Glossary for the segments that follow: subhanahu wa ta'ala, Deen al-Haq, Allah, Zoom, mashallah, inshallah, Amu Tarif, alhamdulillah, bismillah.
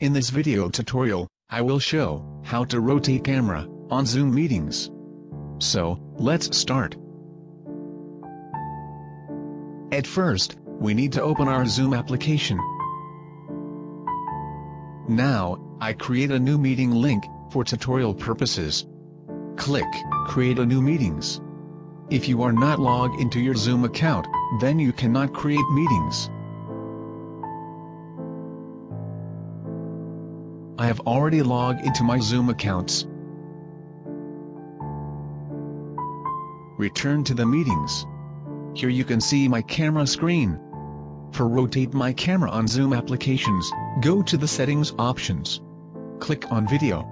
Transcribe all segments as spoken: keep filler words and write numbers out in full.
In this video tutorial, I will show how to rotate camera on Zoom meetings. So, let's start. At first, we need to open our Zoom application. Now, I create a new meeting link for tutorial purposes. Click Create a new meetings. If you are not logged into your Zoom account, then you cannot create meetings. I have already logged into my Zoom accounts. Return to the meetings. Here you can see my camera screen. For rotate my camera on Zoom applications, go to the settings options. Click on video.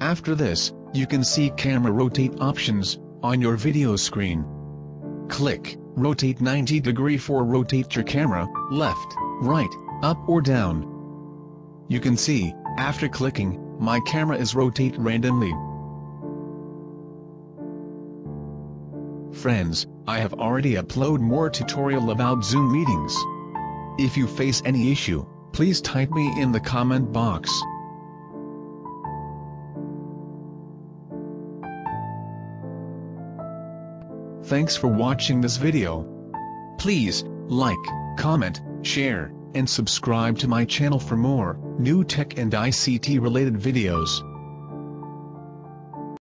After this, you can see camera rotate options on your video screen. Click rotate ninety degree for rotate your camera, left, right, up or down. You can see, after clicking, my camera is rotate randomly. Friends, I have already upload more tutorial about Zoom meetings. If you face any issue, please type me in the comment box. Thanks for watching this video. Please, like, comment, share, and subscribe to my channel for more new tech and I C T related videos.